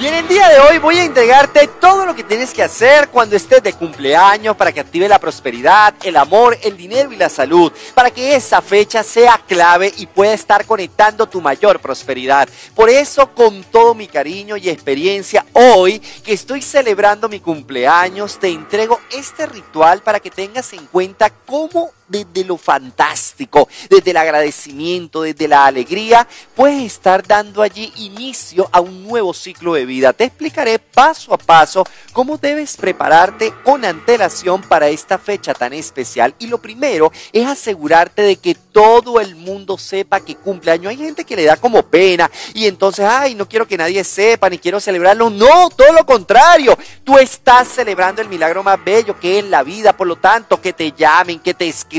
Y en el día de hoy voy a entregarte todo lo que tienes que hacer cuando estés de cumpleaños para que active la prosperidad, el amor, el dinero y la salud, para que esa fecha sea clave y pueda estar conectando tu mayor prosperidad. Por eso, con todo mi cariño y experiencia, hoy que estoy celebrando mi cumpleaños, te entrego este ritual para que tengas en cuenta cómo desde lo fantástico, desde el agradecimiento, desde la alegría, puedes estar dando allí inicio a un nuevo ciclo de vida. Te explicaré paso a paso cómo debes prepararte con antelación para esta fecha tan especial. Y lo primero es asegurarte de que todo el mundo sepa que cumpleaños. Hay gente que le da como pena y entonces, ay, no quiero que nadie sepa ni quiero celebrarlo. No, todo lo contrario. Tú estás celebrando el milagro más bello que es la vida. Por lo tanto, que te llamen, que te escriban.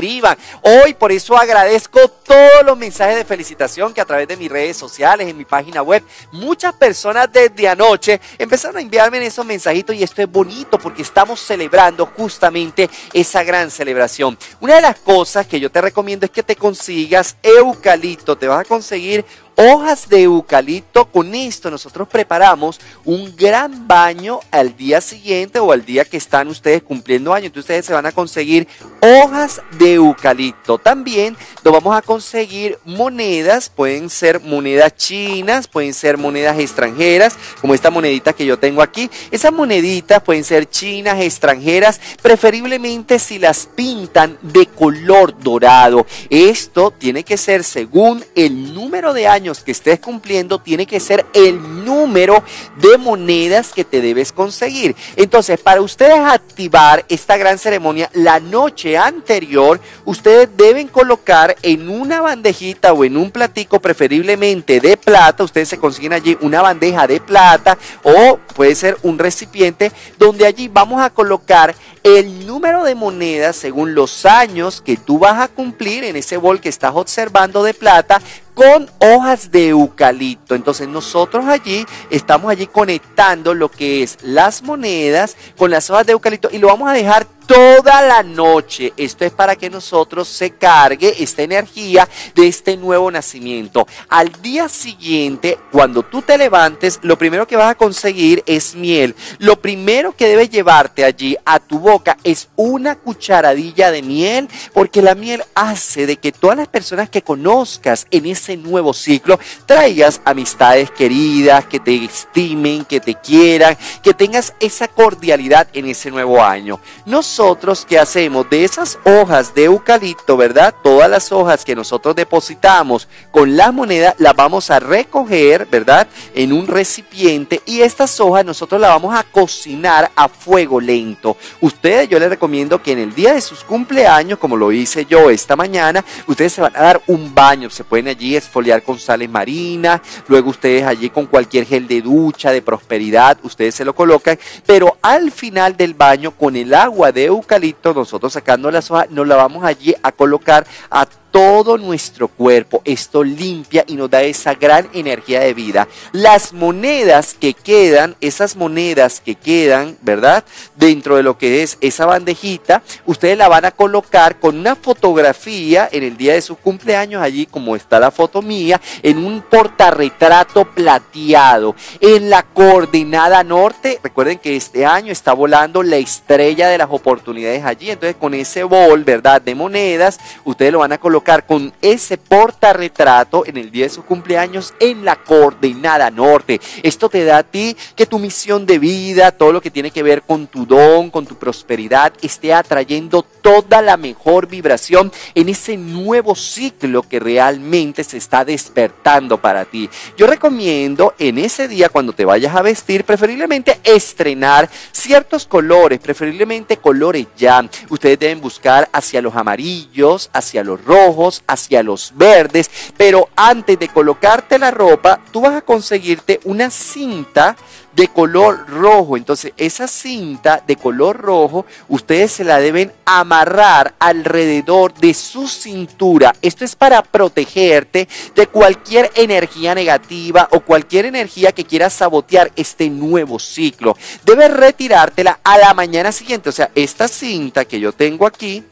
Hoy por eso agradezco todos los mensajes de felicitación que a través de mis redes sociales, en mi página web, muchas personas desde anoche empezaron a enviarme esos mensajitos y esto es bonito porque estamos celebrando justamente esa gran celebración. Una de las cosas que yo te recomiendo es que te consigas eucalipto, te vas a conseguir hojas de eucalipto. Con esto nosotros preparamos un gran baño al día siguiente o al día que están ustedes cumpliendo años. Entonces ustedes se van a conseguir hojas de eucalipto. También nos vamos a conseguir monedas, pueden ser monedas chinas, pueden ser monedas extranjeras, como esta monedita que yo tengo aquí. Esas moneditas pueden ser chinas, extranjeras, preferiblemente si las pintan de color dorado. Esto tiene que ser según el número de años que estés cumpliendo, tiene que ser el número de monedas que te debes conseguir. Entonces, para ustedes activar esta gran ceremonia, la noche anterior, ustedes deben colocar en una bandejita o en un platico, preferiblemente de plata. Ustedes se consiguen allí una bandeja de plata o puede ser un recipiente donde allí vamos a colocar el número de monedas según los años que tú vas a cumplir en ese bol que estás observando de plata, con hojas de eucalipto. Entonces nosotros allí estamos allí conectando lo que es las monedas con las hojas de eucalipto y lo vamos a dejar toda la noche. Esto es para que nosotros se cargue esta energía de este nuevo nacimiento. Al día siguiente, cuando tú te levantes, lo primero que vas a conseguir es miel. Lo primero que debes llevarte allí a tu boca es una cucharadilla de miel, porque la miel hace de que todas las personas que conozcas en ese nuevo ciclo traigas amistades queridas, que te estimen, que te quieran, que tengas esa cordialidad en ese nuevo año. Nosotros que hacemos de esas hojas de eucalipto, ¿verdad? Todas las hojas que nosotros depositamos con la moneda las vamos a recoger, ¿verdad? En un recipiente, y estas hojas nosotros las vamos a cocinar a fuego lento. Ustedes, yo les recomiendo que en el día de sus cumpleaños, como lo hice yo esta mañana, ustedes se van a dar un baño. Se pueden allí exfoliar con sales marinas, luego ustedes allí con cualquier gel de ducha, de prosperidad, ustedes se lo colocan, pero al final del baño con el agua de eucalipto, nosotros sacando las hojas, nos la vamos allí a colocar a todo nuestro cuerpo. Esto limpia y nos da esa gran energía de vida. Las monedas que quedan, esas monedas que quedan, ¿verdad? Dentro de lo que es esa bandejita, ustedes la van a colocar con una fotografía en el día de sus cumpleaños, allí como está la foto mía, en un portarretrato plateado, en la coordenada norte. Recuerden que este año está volando la estrella de las oportunidades allí, entonces con ese bol, ¿verdad?, de monedas, ustedes lo van a colocar con ese portarretrato en el día de su cumpleaños en la coordenada norte. Esto te da a ti que tu misión de vida, todo lo que tiene que ver con tu don, con tu prosperidad, esté atrayendo toda la mejor vibración en ese nuevo ciclo que realmente se está despertando para ti. Yo recomiendo en ese día, cuando te vayas a vestir, preferiblemente estrenar ciertos colores, preferiblemente colores ya. Ustedes deben buscar hacia los amarillos, hacia los rojos, hacia los verdes, pero antes de colocarte la ropa, tú vas a conseguirte una cinta de color rojo. Entonces esa cinta de color rojo ustedes se la deben amarrar alrededor de su cintura. Esto es para protegerte de cualquier energía negativa o cualquier energía que quiera sabotear este nuevo ciclo. Debes retirártela a la mañana siguiente. O sea, esta cinta que yo tengo aquí,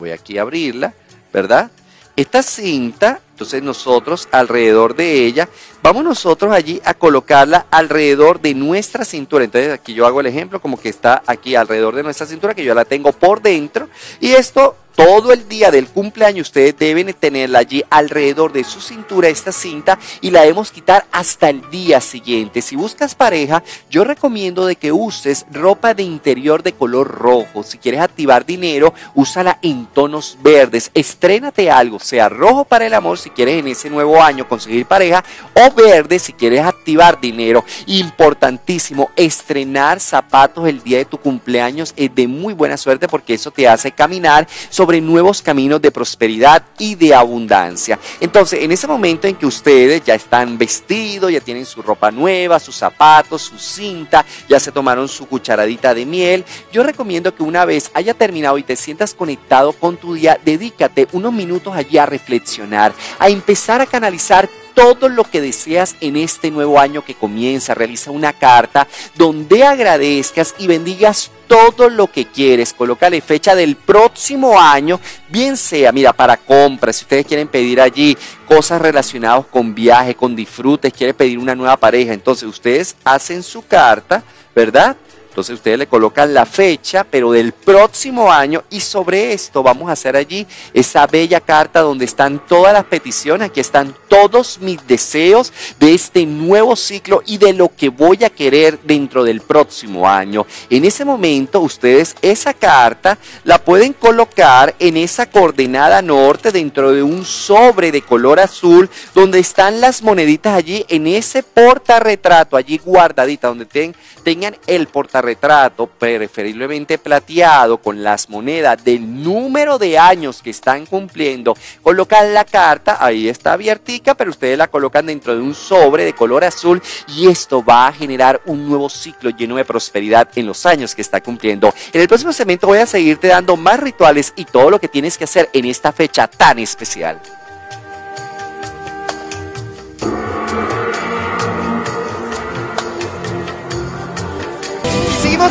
voy aquí a abrirla, ¿verdad? Esta cinta, entonces nosotros alrededor de ella, vamos nosotros allí a colocarla alrededor de nuestra cintura. Entonces aquí yo hago el ejemplo como que está aquí alrededor de nuestra cintura, que yo la tengo por dentro. Y esto todo el día del cumpleaños ustedes deben tenerla allí alrededor de su cintura, esta cinta, y la debemos quitar hasta el día siguiente. Si buscas pareja, yo recomiendo de que uses ropa de interior de color rojo. Si quieres activar dinero, úsala en tonos verdes. Estrénate algo, sea rojo para el amor si quieres en ese nuevo año conseguir pareja, o verde si quieres activar dinero. Importantísimo, estrenar zapatos el día de tu cumpleaños es de muy buena suerte, porque eso te hace caminar sobre nuevos caminos de prosperidad y de abundancia. Entonces, en ese momento en que ustedes ya están vestidos, ya tienen su ropa nueva, sus zapatos, su cinta, ya se tomaron su cucharadita de miel, yo recomiendo que una vez haya terminado y te sientas conectado con tu día, dedícate unos minutos allí a reflexionar, a empezar a canalizar todo lo que deseas en este nuevo año que comienza. Realiza una carta donde agradezcas y bendigas todo lo que quieres. Colócale fecha del próximo año, bien sea, mira, para compras, si ustedes quieren pedir allí cosas relacionadas con viaje, con disfrutes, quieren pedir una nueva pareja, entonces ustedes hacen su carta, ¿verdad? Entonces ustedes le colocan la fecha, pero del próximo año, y sobre esto vamos a hacer allí esa bella carta donde están todas las peticiones. Aquí están todos mis deseos de este nuevo ciclo y de lo que voy a querer dentro del próximo año. En ese momento ustedes esa carta la pueden colocar en esa coordenada norte dentro de un sobre de color azul donde están las moneditas allí en ese portarretrato allí guardadita, donde tengan el portarretrato preferiblemente plateado con las monedas del número de años que están cumpliendo. Colocan la carta, ahí está abiertica, pero ustedes la colocan dentro de un sobre de color azul, y esto va a generar un nuevo ciclo lleno de prosperidad en los años que está cumpliendo. En el próximo segmento voy a seguirte dando más rituales y todo lo que tienes que hacer en esta fecha tan especial.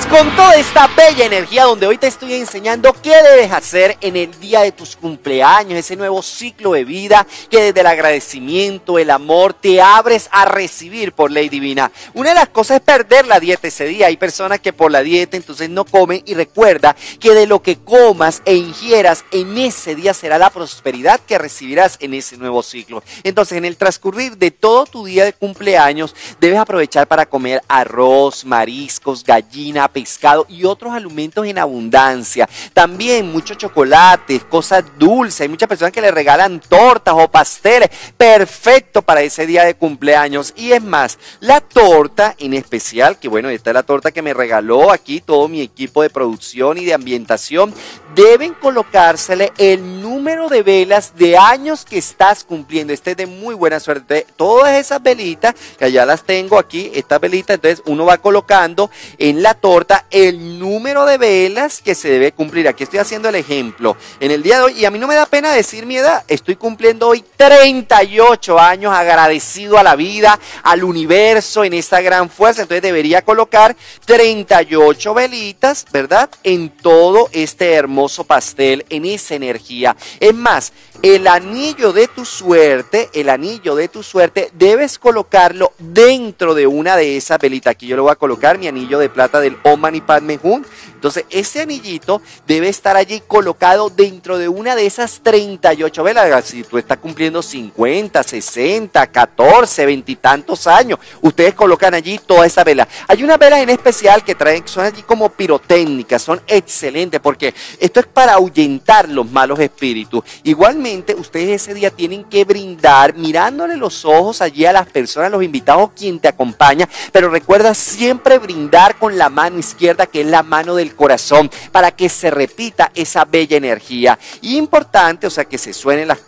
Con toda esta bella energía donde hoy te estoy enseñando qué debes hacer en el día de tus cumpleaños, ese nuevo ciclo de vida que desde el agradecimiento, el amor, te abres a recibir por ley divina. Una de las cosas es perder la dieta ese día. Hay personas que por la dieta entonces no comen, y recuerda que de lo que comas e ingieras en ese día será la prosperidad que recibirás en ese nuevo ciclo. Entonces, en el transcurrir de todo tu día de cumpleaños debes aprovechar para comer arroz, mariscos, gallinas, pescado y otros alimentos en abundancia. También muchos chocolates, cosas dulces. Hay muchas personas que le regalan tortas o pasteles. Perfecto para ese día de cumpleaños. Y es más, la torta en especial, que bueno, esta es la torta que me regaló aquí todo mi equipo de producción y de ambientación, deben colocársele el número de velas de años que estás cumpliendo. Este es de muy buena suerte. Todas esas velitas, que allá las tengo aquí, estas velitas, entonces uno va colocando en la torta el número de velas que se debe cumplir. Aquí estoy haciendo el ejemplo. En el día de hoy, y a mí no me da pena decir mi edad, estoy cumpliendo hoy 38 años, agradecido a la vida, al universo, en esta gran fuerza. Entonces debería colocar 38 velitas, ¿verdad?, en todo este hermoso pastel, en esa energía. Es más, el anillo de tu suerte, el anillo de tu suerte debes colocarlo dentro de una de esas velitas. Aquí yo le voy a colocar mi anillo de plata del Om Mani Padme Hum. Entonces ese anillito debe estar allí colocado dentro de una de esas 38 velas. Si tú estás cumpliendo 50, 60, 14, 20 y tantos años, ustedes colocan allí toda esa vela. Hay unas velas en especial que traen, son allí como pirotécnicas, son excelentes porque esto es para ahuyentar los malos espíritus. Igualmente, ustedes ese día tienen que brindar mirándole los ojos allí a las personas, los invitados, quien te acompaña. Pero recuerda siempre brindar con la mano izquierda, que es la mano del corazón, para que se repita esa bella energía. Y importante, o sea, que se suenen las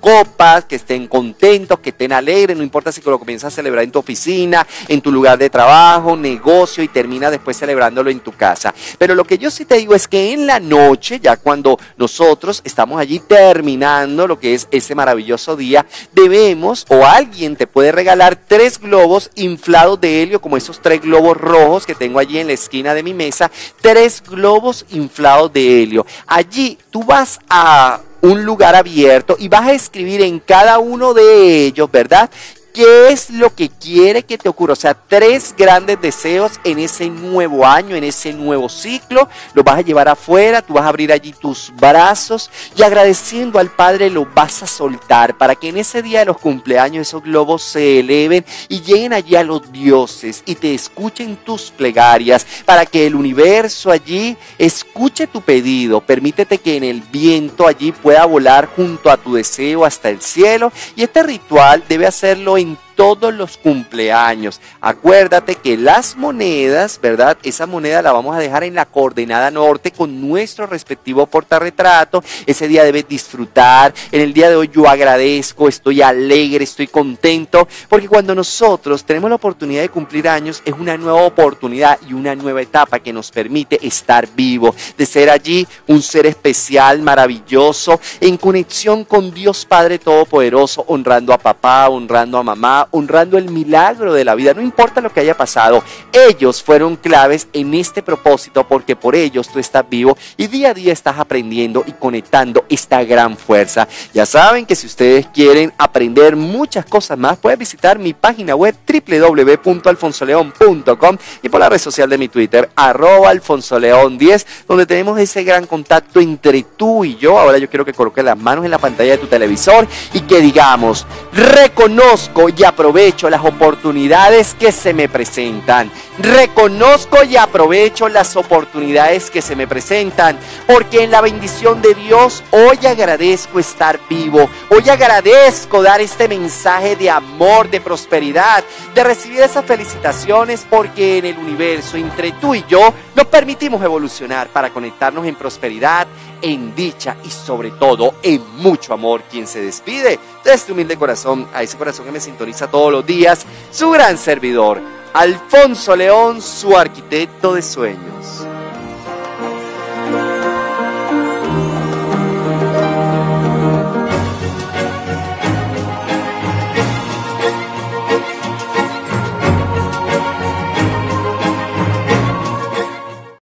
copas, que estén contentos, que estén alegres. No importa si lo comienzas a celebrar en tu oficina, en tu lugar de trabajo, negocio, y termina después celebrándolo en tu casa. Pero lo que yo sí te digo es que en la noche, ya cuando nosotros estamos allí terminando lo que es ese maravilloso día, debemos, o alguien te puede regalar 3 globos inflados de helio, como esos 3 globos rojos que tengo allí en la esquina de mi mesa, 3 3 globos inflados de helio. Allí tú vas a un lugar abierto y vas a escribir en cada uno de ellos, ¿verdad?, ¿qué es lo que quiere que te ocurra? O sea, 3 grandes deseos en ese nuevo año, en ese nuevo ciclo. Los vas a llevar afuera, tú vas a abrir allí tus brazos y agradeciendo al Padre los vas a soltar para que en ese día de los cumpleaños esos globos se eleven y lleguen allí a los dioses y te escuchen tus plegarias, para que el universo allí escuche tu pedido. Permítete que en el viento allí pueda volar junto a tu deseo hasta el cielo, y este ritual debe hacerlo en todos los cumpleaños. Acuérdate que las monedas, ¿verdad?, esa moneda la vamos a dejar en la coordenada norte con nuestro respectivo portarretrato. Ese día debes disfrutar. En el día de hoy yo agradezco, estoy alegre, estoy contento, porque cuando nosotros tenemos la oportunidad de cumplir años es una nueva oportunidad y una nueva etapa que nos permite estar vivo, de ser allí un ser especial, maravilloso, en conexión con Dios Padre Todopoderoso, honrando a papá, honrando a mamá, honrando el milagro de la vida. No importa lo que haya pasado, ellos fueron claves en este propósito, porque por ellos tú estás vivo y día a día estás aprendiendo y conectando esta gran fuerza. Ya saben que si ustedes quieren aprender muchas cosas más, pueden visitar mi página web www.alfonsoleon.com y por la red social de mi Twitter, @alfonsoleon10, donde tenemos ese gran contacto entre tú y yo. Ahora yo quiero que coloques las manos en la pantalla de tu televisor y que digamos: reconozco y aprovecho las oportunidades que se me presentan. Reconozco y aprovecho las oportunidades que se me presentan, porque en la bendición de Dios hoy agradezco estar vivo. Hoy agradezco dar este mensaje de amor, de prosperidad, de recibir esas felicitaciones, porque en el universo, entre tú y yo, nos permitimos evolucionar para conectarnos en prosperidad, en dicha y sobre todo en mucho amor. Quien se despide de este humilde corazón, a ese corazón que me sintoniza todos los días, su gran servidor, Alfonso León, su arquitecto de sueños.